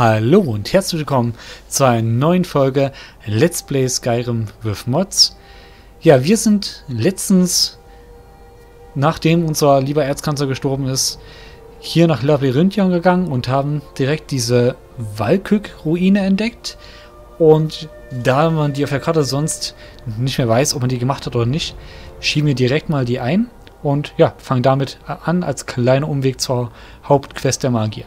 Hallo und herzlich willkommen zu einer neuen Folge Let's Play Skyrim with Mods. Ja, wir sind letztens, nachdem unser lieber Erzkanzler gestorben ist, hier nach Labyrinthion gegangen und haben direkt diese Valkygg-Ruine entdeckt. Und da man die auf der Karte sonst nicht mehr weiß, ob man die gemacht hat oder nicht, schieben wir direkt mal die ein und ja, fangen damit an als kleiner Umweg zur Hauptquest der Magier.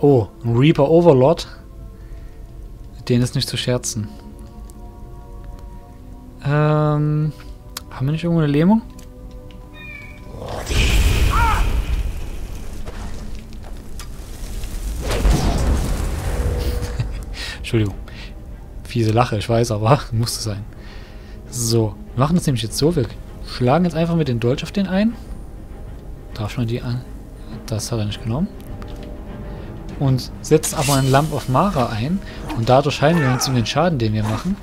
Oh, ein Reaper Overlord. Mit denen ist nicht zu scherzen. Haben wir nicht irgendwo eine Lähmung? Entschuldigung. Fiese Lache, ich weiß, aber musste sein. So, wir machen das nämlich jetzt so. Wir schlagen jetzt einfach mit dem Dolch auf den ein. Darf man die an? Das hat er nicht genommen. Und setzen aber einen Lamp auf Mara ein. Und dadurch heilen wir uns um den Schaden, den wir machen.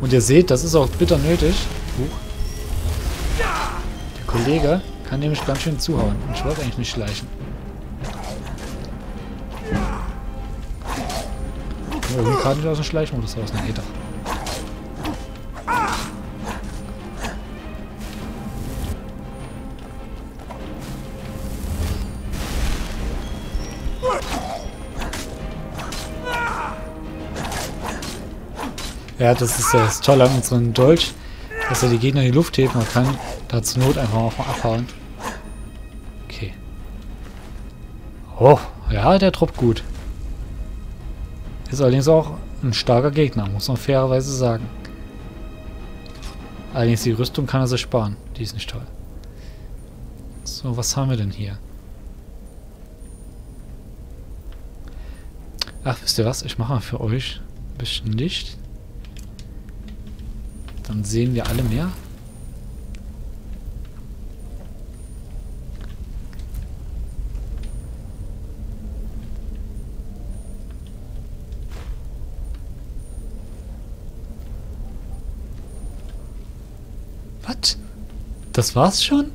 Und ihr seht, das ist auch bitter nötig. Der Kollege kann nämlich ganz schön zuhauen. Und ich wollte eigentlich nicht schleichen. Oh, ich kann nicht aus dem Schleichmodus raus. Nein, geht doch. Ja, das ist das Tolle an unserem Dolch, dass er die Gegner in die Luft hebt. Man kann da zur Not einfach mal abhauen. Okay. Oh, ja, der droppt gut. Ist allerdings auch ein starker Gegner, muss man fairerweise sagen. Allerdings die Rüstung kann er sich sparen. Die ist nicht toll. So, was haben wir denn hier? Ach, wisst ihr was? Ich mache mal für euch ein bisschen Licht. Dann sehen wir alle mehr. Was? Das war's schon?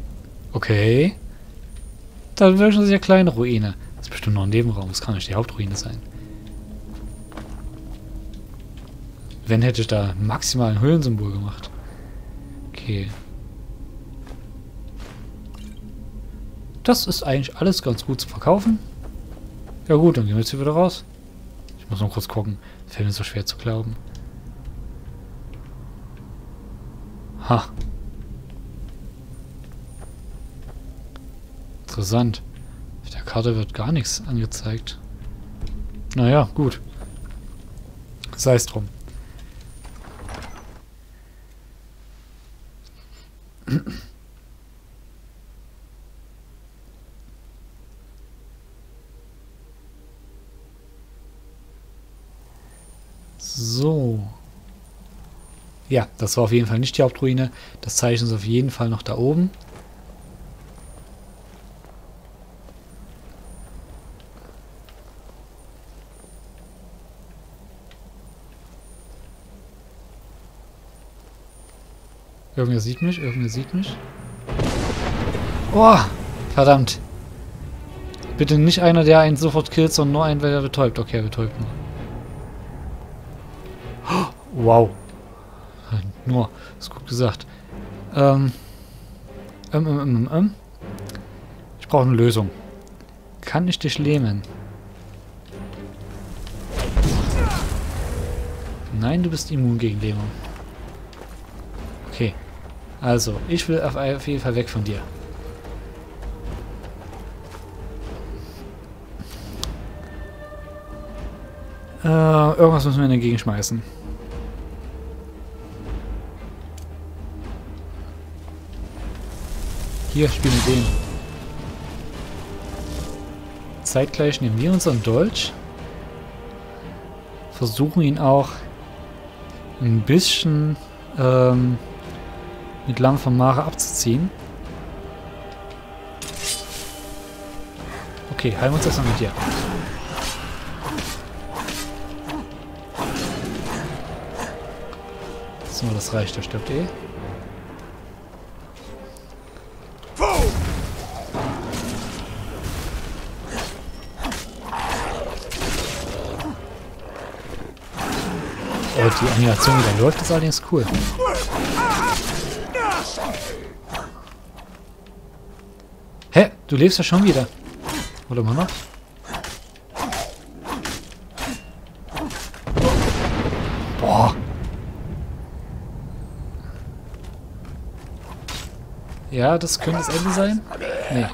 Okay. Da wäre schon sehr kleine Ruine. Das ist bestimmt noch ein Nebenraum. Das kann nicht die Hauptruine sein. Wenn, hätte ich da maximal ein Höhlensymbol gemacht. Okay. Das ist eigentlich alles ganz gut zu verkaufen. Ja gut, dann gehen wir jetzt hier wieder raus. Ich muss noch kurz gucken. Fällt mir so schwer zu glauben. Ha. Interessant. Auf der Karte wird gar nichts angezeigt. Naja, gut. Sei es drum. So. Ja, das war auf jeden Fall nicht die Hauptruine. Das Zeichen ist auf jeden Fall noch da oben. Irgendwer sieht mich, Oh, verdammt. Bitte nicht einer, der einen sofort killt, sondern nur einen, der betäubt. Okay, er betäubt nur. Wow. Nur, ist gut gesagt. Ich brauche eine Lösung. Kann ich dich lähmen? Nein, du bist immun gegen Lähmung. Okay. Also, ich will auf jeden Fall weg von dir. Irgendwas müssen wir dagegen schmeißen. Hier, spielen wir den. Zeitgleich nehmen wir unseren Dolch. Versuchen ihn auch ein bisschen mit Lamm von Mara abzuziehen. Okay, heilen wir uns erstmal mit dir. Lassen wir das reicht, der stirbt eh. Oh, die Animation, die dann läuft, ist allerdings cool. Hä? Du lebst ja schon wieder. Oder immer noch? Boah. Ja, das könnte das Ende sein. Nee.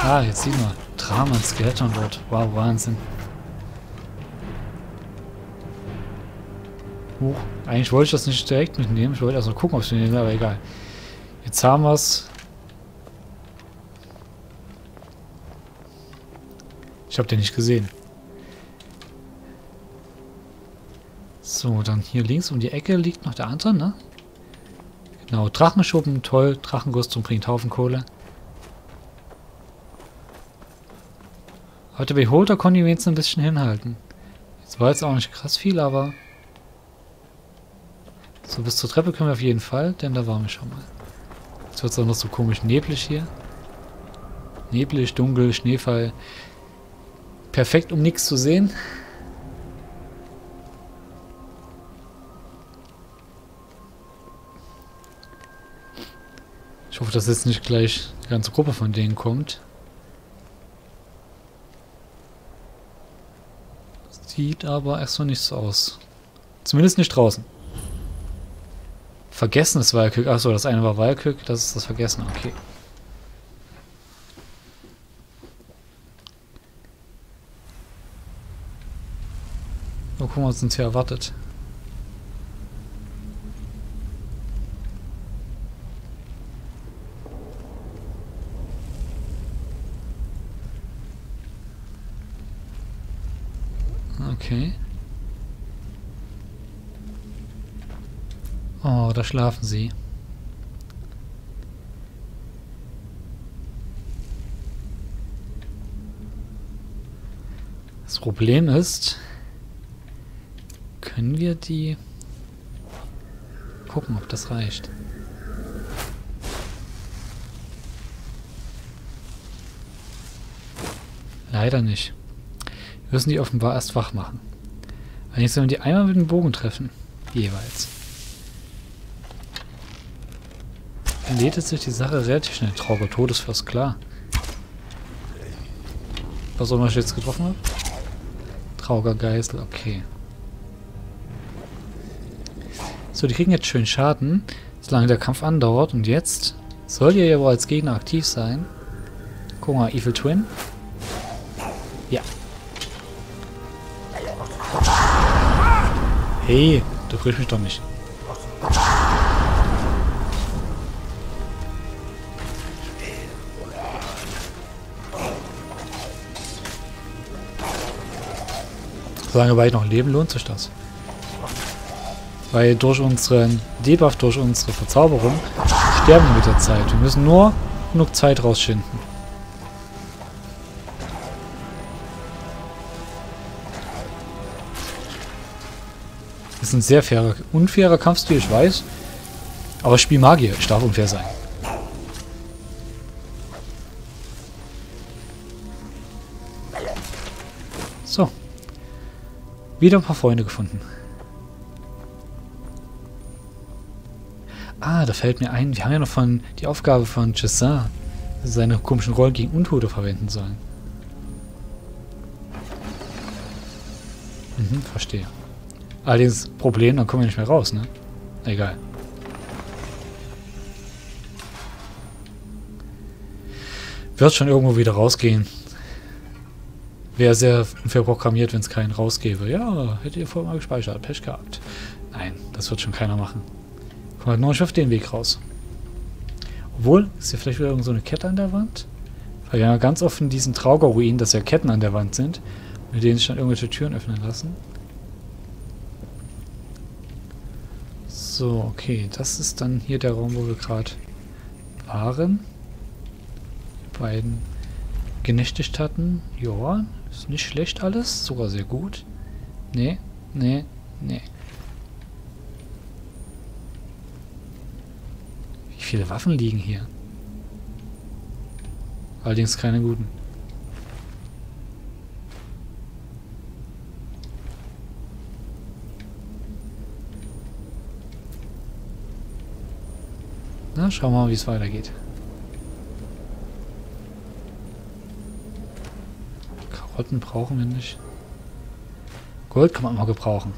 Ah, jetzt sieh mal. Drama und Skeleton dort. Wow, Wahnsinn. Huch. Eigentlich wollte ich das nicht direkt mitnehmen. Ich wollte erst mal gucken, ob ich den nehme, aber egal. Jetzt haben wir es. Ich habe den nicht gesehen. So, dann hier links um die Ecke liegt noch der andere, ne? Genau, Drachenschuppen, toll. Drachenrüstung bringt Haufen Kohle. Heute Beholder konnte ich wenigstens ein bisschen hinhalten. Jetzt war jetzt auch nicht krass viel, aber... So, bis zur Treppe können wir auf jeden Fall, denn da waren wir schon mal. Jetzt wird es auch noch so komisch neblig hier. Neblig, dunkel, Schneefall. Perfekt, um nichts zu sehen. Ich hoffe, dass jetzt nicht gleich die ganze Gruppe von denen kommt. Sieht aber erst so nichts aus. Zumindest nicht draußen. Vergessenes Valkygg. Achso, das eine war Valkygg, das ist das Vergessene. Okay. Mal gucken, was uns hier erwartet. Okay. Oh, da schlafen sie. Das Problem ist, können wir die gucken, ob das reicht. Leider nicht. Wir müssen die offenbar erst wach machen. Allerdings sollen wir die einmal mit dem Bogen treffen. Jeweils. Lädt sich die Sache relativ schnell. Trauriger Todesfluss, klar. Was auch immer ich jetzt getroffen habe? Trauriger Geißel, okay. So, die kriegen jetzt schön Schaden, solange der Kampf andauert. Und jetzt soll ihr ja wohl als Gegner aktiv sein. Guck mal, Evil Twin. Ja. Hey, du brichst mich doch nicht. Solange wir noch leben, lohnt sich das. Weil durch unseren Debuff, durch unsere Verzauberung sterben wir mit der Zeit. Wir müssen nur genug Zeit rausschinden. Das ist ein sehr fairer, unfairer Kampfstil, ich weiß. Aber ich spiele Magier, ich darf unfair sein. So. Wieder ein paar Freunde gefunden. Ah, da fällt mir ein, wir haben ja noch von die Aufgabe von Chessah, seine komischen Rollen gegen Untote verwenden sollen. Mhm, verstehe. Allerdings Problem, dann kommen wir nicht mehr raus, ne? Egal. Wird schon irgendwo wieder rausgehen. Wäre sehr unfair programmiert, wenn es keinen rausgäbe. Ja, hättet ihr vorher mal gespeichert, Pech gehabt. Nein, das wird schon keiner machen. Kommt noch nicht auf den Weg raus. Obwohl, ist hier vielleicht wieder irgend so eine Kette an der Wand? Weil wir haben ja ganz oft in diesen Trauger-Ruinen, dass ja Ketten an der Wand sind, mit denen sich dann irgendwelche Türen öffnen lassen. So, okay, das ist dann hier der Raum, wo wir gerade waren. Die beiden genächtigt hatten. Joa, ist nicht schlecht alles, sogar sehr gut. Nee, Nee, nee. Wie viele Waffen liegen hier? Allerdings keine guten. Na, schauen wir mal, wie es weitergeht. Karotten brauchen wir nicht. Gold kann man mal gebrauchen.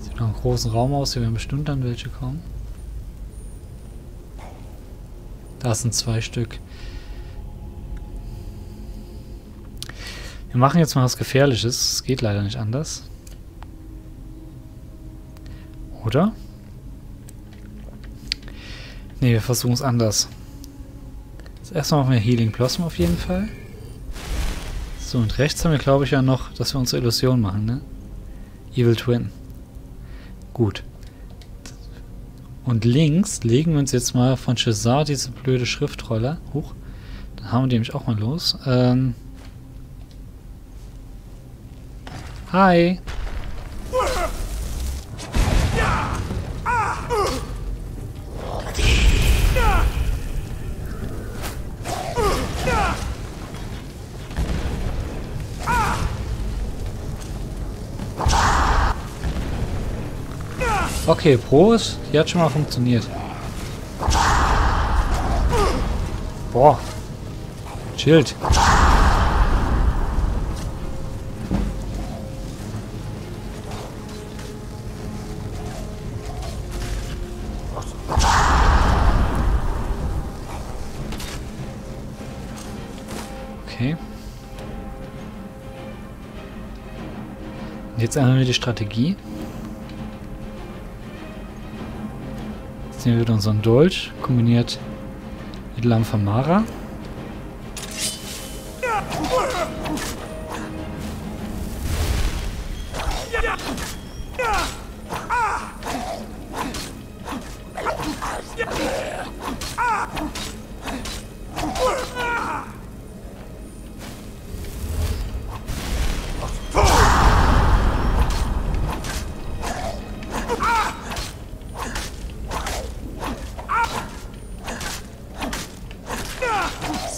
Sieht noch einen großen Raum aus, hier werden bestimmt dann welche kommen. Das sind 2 Stück. Wir machen jetzt mal was Gefährliches. Es geht leider nicht anders. Oder? Ne, wir versuchen es anders. Jetzt erstmal machen wir Healing Blossom auf jeden Fall. So, und rechts haben wir, glaube ich, ja noch, dass wir unsere Illusion machen, ne? Evil Twin. Gut. Und links legen wir uns jetzt mal von Chessah diese blöde Schriftrolle hoch. Dann haben wir die nämlich auch mal los. Hi! Okay, Prost, die hat schon mal funktioniert. Boah. Schild. Okay. Und jetzt einmal die Strategie. Jetzt nehmen wir wieder unseren Dolch, kombiniert mit Lamm von Mara.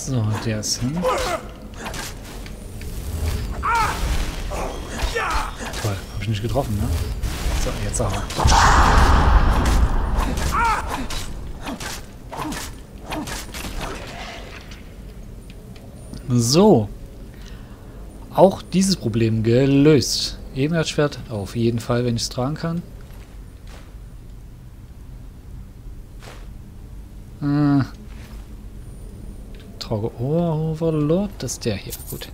So, der ist hin. Toll, hab ich nicht getroffen, ne? So, jetzt aber. So. Auch dieses Problem gelöst. Eben das Schwert, auf jeden Fall, wenn ich es tragen kann. Oh, Overlord, das ist der hier. Gut.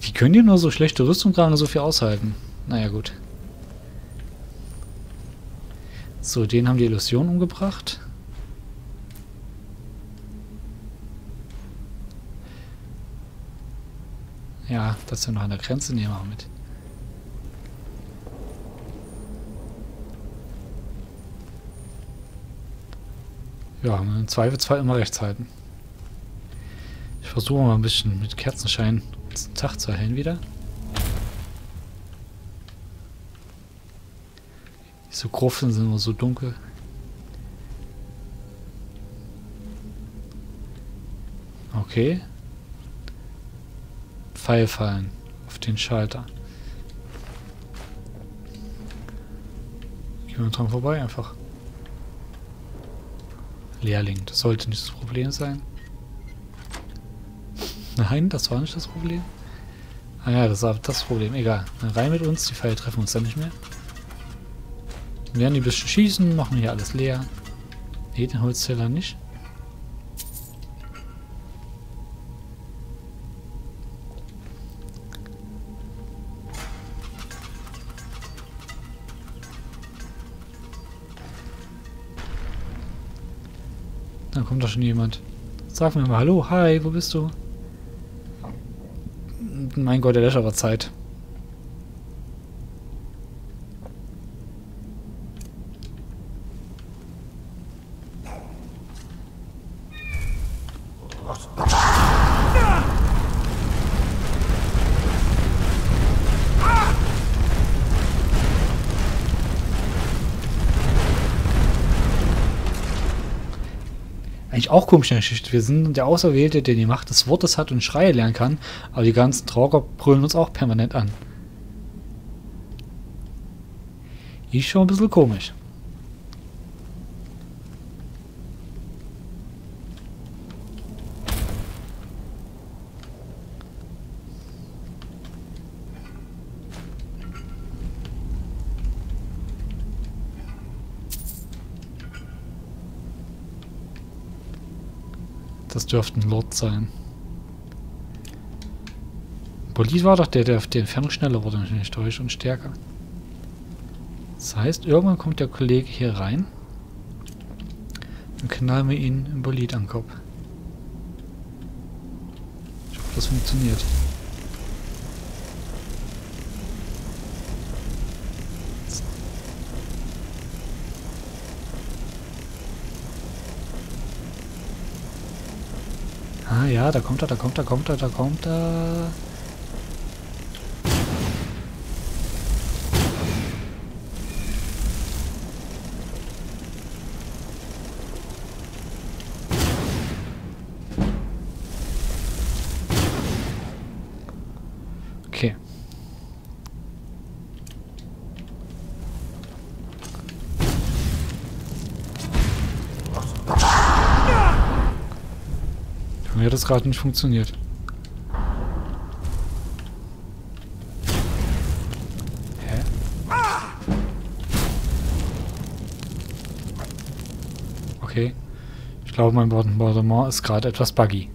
Wie könnt ihr nur so schlechte Rüstung tragen und so viel aushalten? Naja, gut. So, den haben die Illusion umgebracht. Ja, das sind noch an der Grenze, nehmen wir auch mit. Ja, im Zweifelsfall immer rechts halten. Ich versuche mal ein bisschen mit Kerzenschein den Tag zu erhellen wieder. Diese Gruften sind immer so dunkel. Okay. Pfeil fallen auf den Schalter. Gehen wir dran vorbei einfach. Lehrling, das sollte nicht das Problem sein. Nein, das war nicht das Problem. Ah ja, das war das Problem, egal. Dann rein mit uns, die Pfeile treffen uns dann nicht mehr. Dann werden die ein bisschen schießen, machen hier alles leer. Ne, den Holzteller nicht. Da kommt doch schon jemand. Sag mir mal hallo, hi, wo bist du? Mein Gott, der Löscher war Zeit. eigentlich auch komisch in der Geschichte. Wir sind der Auserwählte, der die Macht des Wortes hat und Schreie lernen kann, aber die ganzen Trauer brüllen uns auch permanent an. Ist schon ein bisschen komisch. Das dürfte ein Lord sein. Bolid war doch der, der auf die Entfernung schneller wurde, wenn ich täusche, und stärker. Das heißt, irgendwann kommt der Kollege hier rein und knallen wir ihn im Bolid an den Kopf. Ich hoffe, das funktioniert. Ah ja, da kommt er, da kommt er, kommt er, da kommt er. Okay. Mir hat das gerade nicht funktioniert. Hä? Okay. Ich glaube, mein Bordement ist gerade etwas buggy.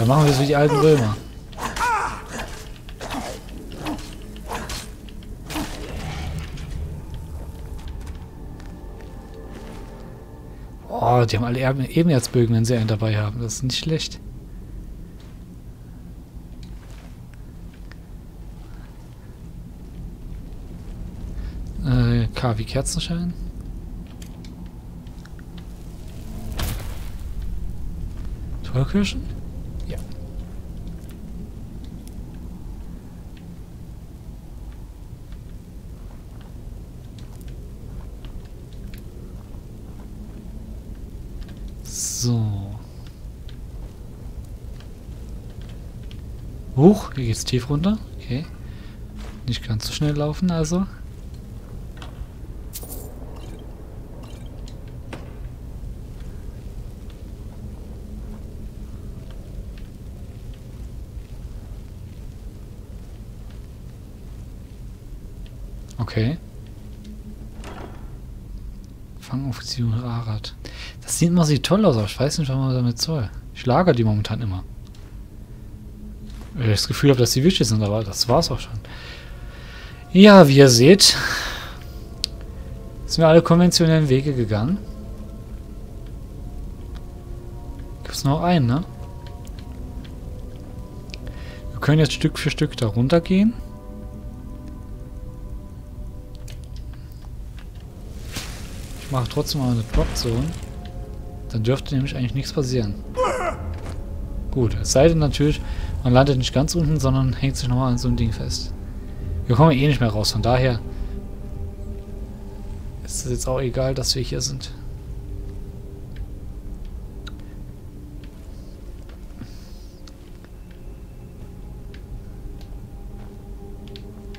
Dann machen wir das wie die alten Römer. Oh, die haben alle Ebenerzbögen, wenn sie einen dabei haben. Das ist nicht schlecht. K wie Kerzenschein. Tollkirschen? Ja. So. Huch, hier geht's tief runter. Okay. Nicht ganz so schnell laufen, also. Okay. Fangoption Ararat. Das sieht immer so toll aus, aber ich weiß nicht, was man damit soll. Ich lagere die momentan immer. Weil ich das Gefühl habe, dass die Wische sind, aber das war's auch schon. Ja, wie ihr seht, sind wir alle konventionellen Wege gegangen. Gibt's noch einen, ne? Wir können jetzt Stück für Stück da runter gehen. Ich mache trotzdem mal eine Drop-Zone. Dann dürfte nämlich eigentlich nichts passieren. Gut, es sei denn natürlich, man landet nicht ganz unten, sondern hängt sich nochmal an so einem Ding fest. Wir kommen eh nicht mehr raus, von daher ist es jetzt auch egal, dass wir hier sind.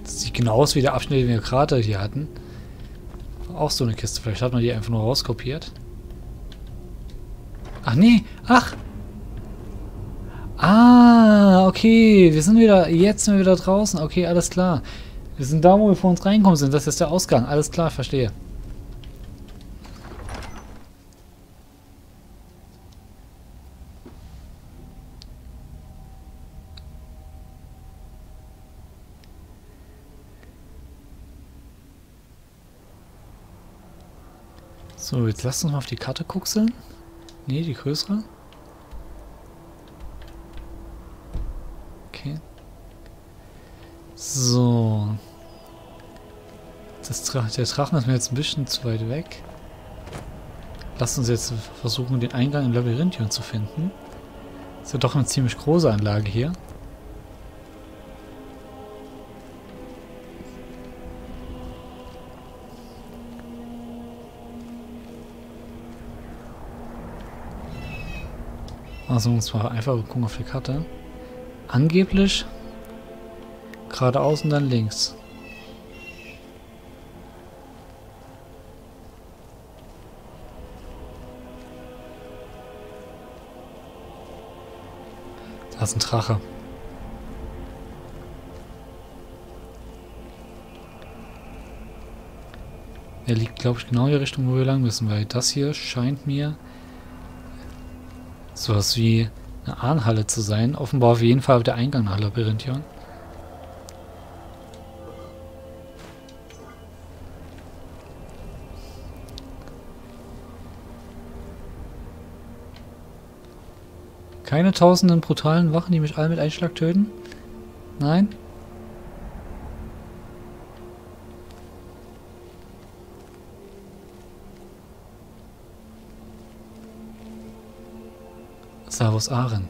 Das sieht genau aus wie der Abschnitt, den wir gerade hier hatten. Auch so eine Kiste, vielleicht hat man die einfach nur rauskopiert. Ach nee, ach! Ah, okay, wir sind wieder, jetzt sind wir wieder draußen, okay, alles klar. Wir sind da, wo wir vor uns reinkommen sind, das ist der Ausgang, alles klar, verstehe. So, jetzt lasst uns mal auf die Karte guckseln. Ne, die größere. Okay. So. Der Drachen ist mir jetzt ein bisschen zu weit weg. Lasst uns jetzt versuchen, den Eingang in Labyrinthion zu finden. Ist ja doch eine ziemlich große Anlage hier. Also muss man einfach gucken auf die Karte. Angeblich geradeaus und dann links. Da ist ein Drache. Er liegt, glaube ich, genau in die Richtung, wo wir lang müssen, weil das hier scheint mir sowas wie eine Ahnenhalle zu sein. Offenbar auf jeden Fall der Eingang nach Labyrinthion. Keine tausenden brutalen Wachen, die mich alle mit einem Schlag töten? Nein? Savos Aren.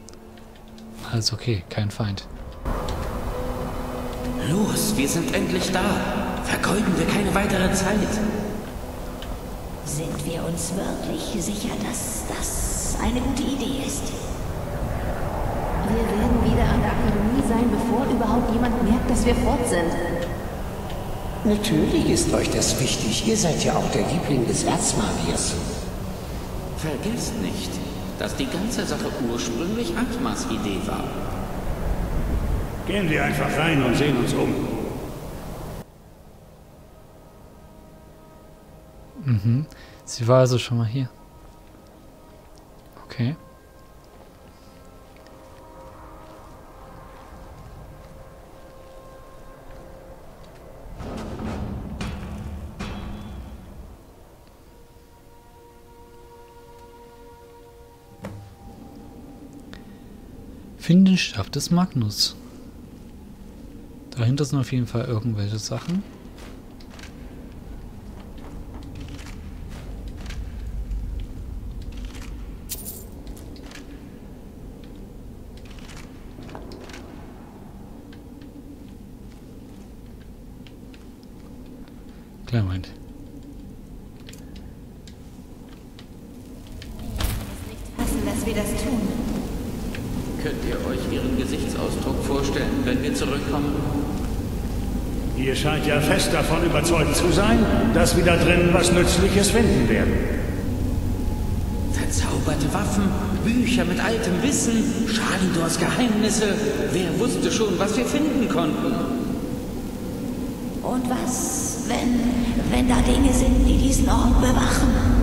Alles okay, kein Feind. Los, wir sind endlich da. Vergeuden wir keine weitere Zeit. Sind wir uns wirklich sicher, dass das eine gute Idee ist? Wir werden wieder an der Akademie sein, bevor überhaupt jemand merkt, dass wir fort sind. Natürlich ist euch das wichtig. Ihr seid ja auch der Liebling des Erzmagiers. Vergesst nicht, dass die ganze Sache ursprünglich Atmas Idee war. Gehen wir einfach rein und sehen uns um. Mhm. Sie war also schon mal hier. Okay. Finde den Stab des Magnus. Dahinter sind auf jeden Fall irgendwelche Sachen. Klar, Moment. Lassen, dass wir das tun. Könnt ihr euch Ihren Gesichtsausdruck vorstellen, wenn wir zurückkommen? Ihr scheint ja fest davon überzeugt zu sein, dass wir da drin was Nützliches finden werden. Verzauberte Waffen, Bücher mit altem Wissen, Schalidors Geheimnisse. Wer wusste schon, was wir finden konnten? Und was, wenn da Dinge sind, die diesen Ort bewachen?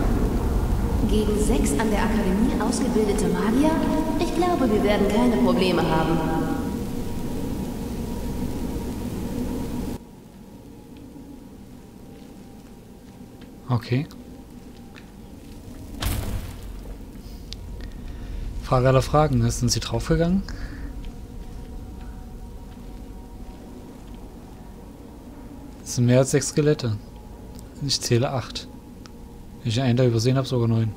Gegen 6 an der Akademie ausgebildete Magier? Ich glaube, wir werden keine Probleme haben. Okay. Frage aller Fragen. Sind Sie draufgegangen? Es sind mehr als 6 Skelette. Ich zähle 8. Wenn ich einen da übersehen habe, sogar 9.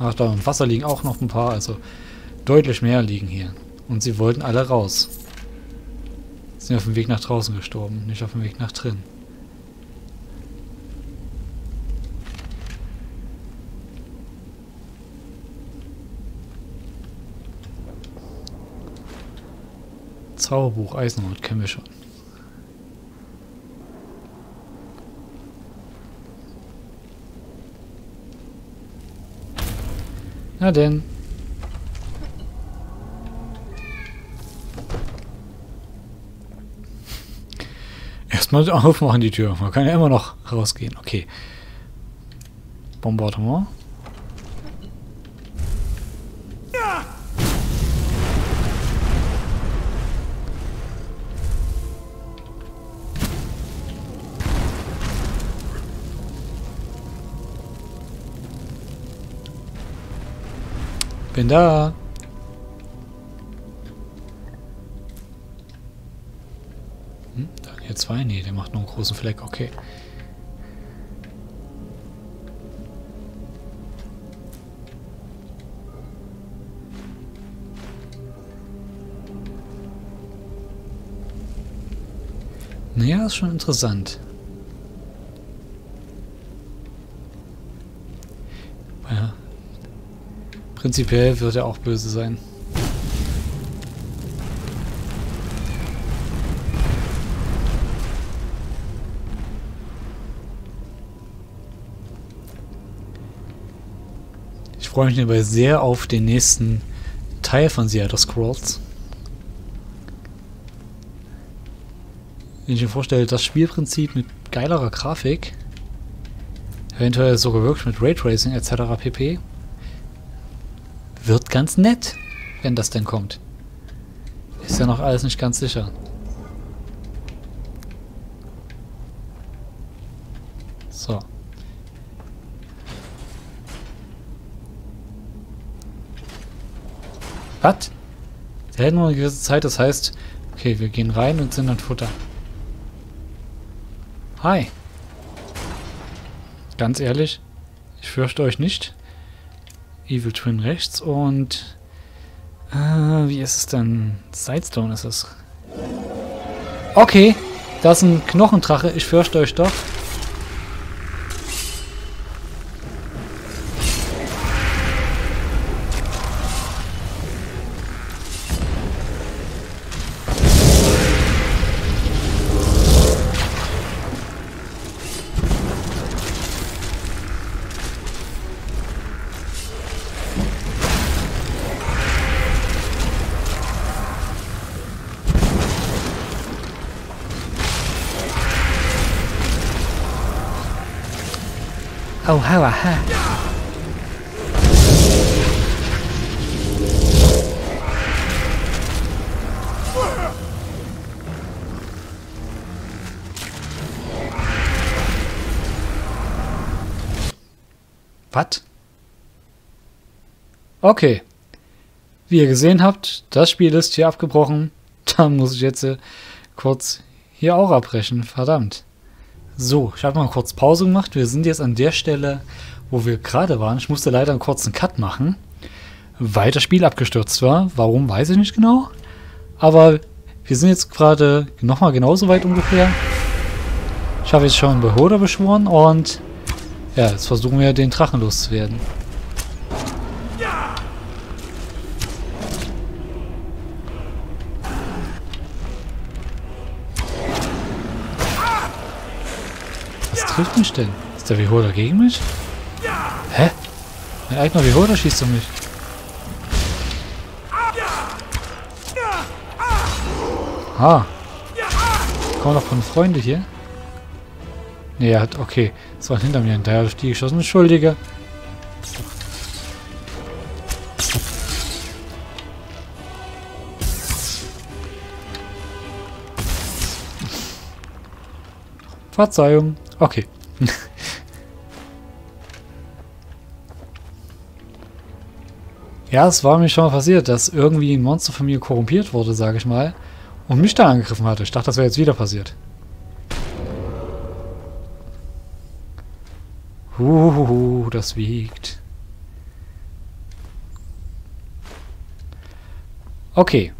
Ach, da im Wasser liegen auch noch ein paar, also deutlich mehr liegen hier. Und sie wollten alle raus. Sind auf dem Weg nach draußen gestorben, nicht auf dem Weg nach drin. Zauberbuch Eisenhut kennen wir schon. Na denn. Erstmal aufmachen die Tür. Man kann ja immer noch rausgehen. Okay. Bombardement. Bin da. Da hier 2. Nee, der macht nur einen großen Fleck. Okay. Naja, ist schon interessant. Ja. Prinzipiell wird er auch böse sein. Ich freue mich dabei sehr auf den nächsten Teil von The Elder Scrolls. Wenn ich mir vorstelle, das Spielprinzip mit geilerer Grafik, eventuell sogar wirklich mit Raytracing etc. pp. Wird ganz nett, wenn das denn kommt. Ist ja noch alles nicht ganz sicher. So. Was? Wir hätten nur eine gewisse Zeit, das heißt, okay, wir gehen rein und sind an Futter. Hi. Ganz ehrlich, ich fürchte euch nicht. Evil Twin rechts und... wie ist es denn? Sidestone ist es. Okay, das ist ein Knochendrache. Ich fürchte euch doch. Oh, hauer, ha. Was? Okay. Wie ihr gesehen habt, das Spiel ist hier abgebrochen. Da muss ich jetzt kurz hier auch abbrechen. Verdammt. So, ich habe mal kurz Pause gemacht. Wir sind jetzt an der Stelle, wo wir gerade waren. Ich musste leider einen kurzen Cut machen, weil das Spiel abgestürzt war. Warum, weiß ich nicht genau. Aber wir sind jetzt gerade nochmal genauso weit ungefähr. Ich habe jetzt schon Beholder beschworen und ja, jetzt versuchen wir, den Drachen loszuwerden. Hilft mich denn? Ist der W.H.O.R.D. gegen mich? Hä? Mein eigener W.H.O.R.D. schießt auf mich. Ah. Kommen noch von Freunde hier? Ne, er hat... Okay. Es war hinter mir ein Teil auf die geschossen. Entschuldige. Verzeihung. Okay. Ja, es war mir schon mal passiert, dass irgendwie ein Monster von mir korrumpiert wurde, sage ich mal, und mich da angegriffen hatte. Ich dachte, das wäre jetzt wieder passiert. Huhuhu, das wiegt. Okay.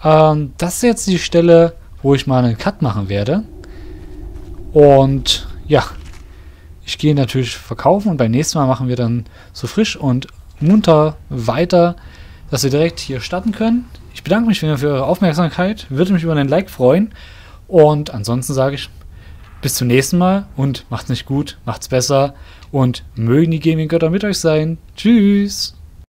Das ist jetzt die Stelle, wo ich mal einen Cut machen werde. Und ja, ich gehe natürlich verkaufen und beim nächsten Mal machen wir dann so frisch und munter weiter, dass wir direkt hier starten können. Ich bedanke mich für eure Aufmerksamkeit, würde mich über einen Like freuen und ansonsten sage ich bis zum nächsten Mal und macht's nicht gut, macht's besser und mögen die Gaming-Götter mit euch sein. Tschüss!